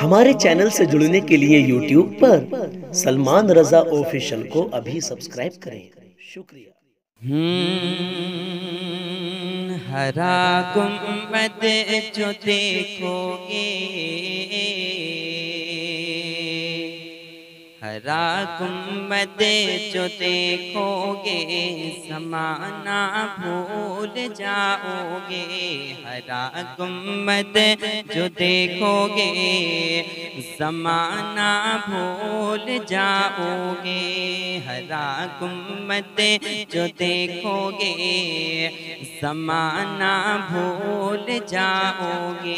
हमारे चैनल से जुड़ने के लिए यूट्यूब पर सलमान रजा ऑफिशियल को अभी सब्सक्राइब करें। शुक्रिया। हरा गुंबद जो देखोगे, हरा गुंबद जो देखोगे ज़माना भूल जाओगे। हरा गुंबद जो देखोगे ज़माना भूल जाओगे। हरा गुंबद जो देखोगे ज़माना भूल जाओगे।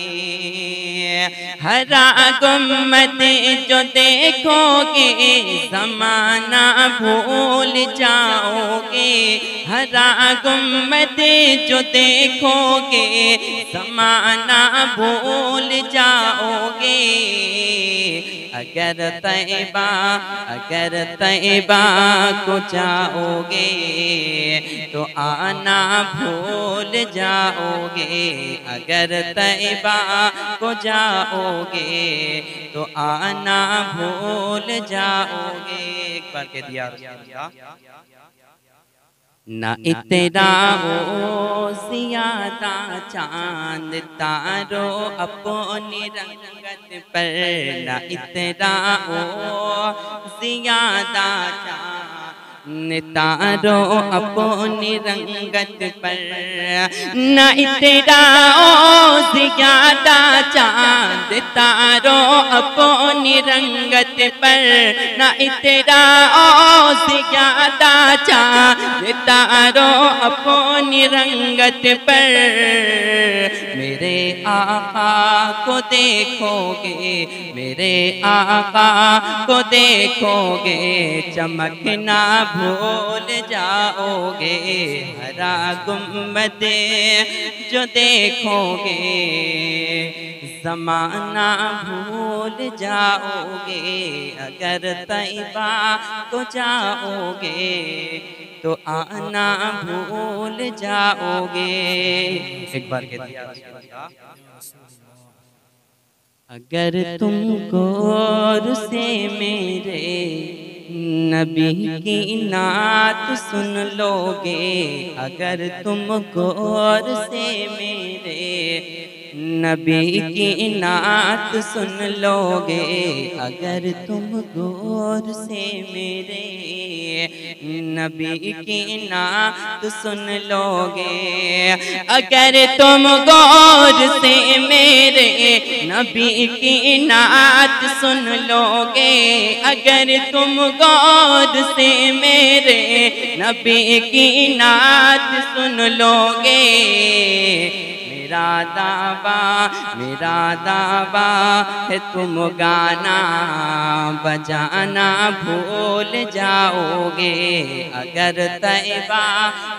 हरा गुंबद जो देखोगे ज़माना भूल जाओगे। हरा गुंबद जो देखोगे ज़माना भूल जाओगे। अगर तैबा को जाओगे तो आना भूल जाओगे। अगर तैबा को जाओगे तो आना भूल जाओगे। एक बार कह दिया ना। इतना हो सियादा चांद तारो अपनी रंगत पर। ना इतना हो सियादा चांद तारो अपनी रंगत पर। ना इतना हो सियादा चांद तारो अपनी रंगत पर। ना इतना हो सियादा चांद तारो अपनी रंगत पर। मेरे आका को देखोगे, मेरे आका को देखोगे चमकना भूल जाओगे। हरा गुंबद जो देखोगे ज़माना भूल जाओगे। अगर तैबा को जाओगे तो आना भूल जाओगे। एक बार कह दिया। अगर तुम गौर से मेरे नबी की नात सुन लोगे। अगर तुम गौर से मेरे नबी की नात सुन लोगे। अगर तुम गौर से मेरे नबी की नात सुन लोगे। अगर तुम गौर से मेरे नबी की नात सुन लोगे। अगर तुम गौर से मेरे नबी की नात सुन लोगे। मेरा दावा है तुम गाना बजाना भूल जाओगे। अगर तैबा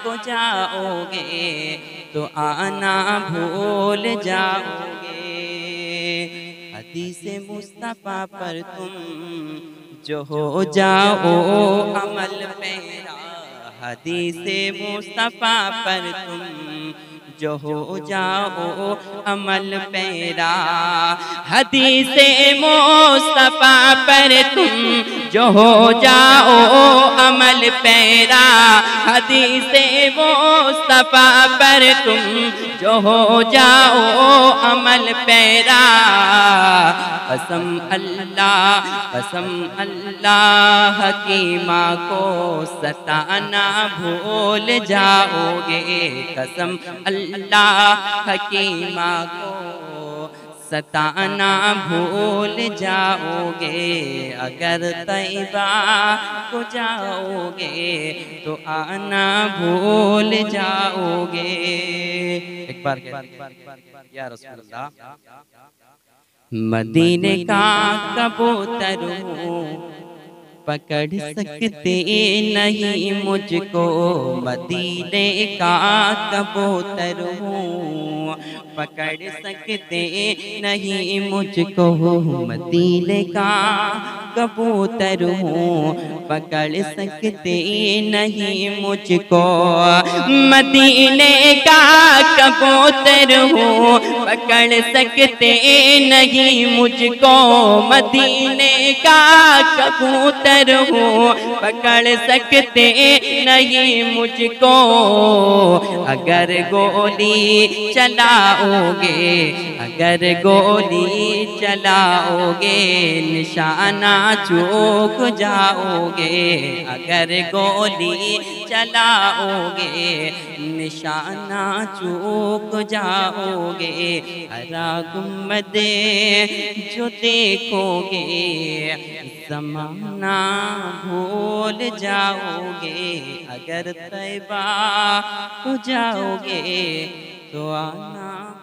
को जाओगे तो आना भूल जाओगे। हदीस मुस्तफा पर तुम जो हो जाओ अमल मेरा। हदीस मुस्तफा पर तुम जो हो जाओ अमल मेरा। हदीसे मुस्तफा पर तुम जो हो जाओ अमल मेरा। हदीसे मुस्तफा पर तुम जो हो जाओ अमल मेरा। कसम अल्लाह की माँ को सताना भूल जाओगे। कसम अल्लाह की माँ को सताना भूल जाओगे। अगर तैबा को जाओगे तो आना भूल जाओगे। एक बार या रसूल अल्लाह। मदीने का कबूतर हूँ पकड़ सकते नहीं मुझको। मदीने का कबूतर हूँ पकड़ सकते नहीं मुझको। मदीने का कबूतर हूँ पकड़ सकते नहीं मुझको। मदीने का कबूतर हूँ पकड़ सकते नहीं, मुझको मदीने का कबूतर हूँ पकड़ सकते नहीं मुझको। अगर गोली चलाओगे, अगर गोली चलाओगे निशाना चूक जाओगे, अगर गोली चलाओगे निशाना चूक जाओगे। हरा गुम्बद जो देखोगे ज़माना भूल जाओगे, अगर तैबा को जाओगे तो आना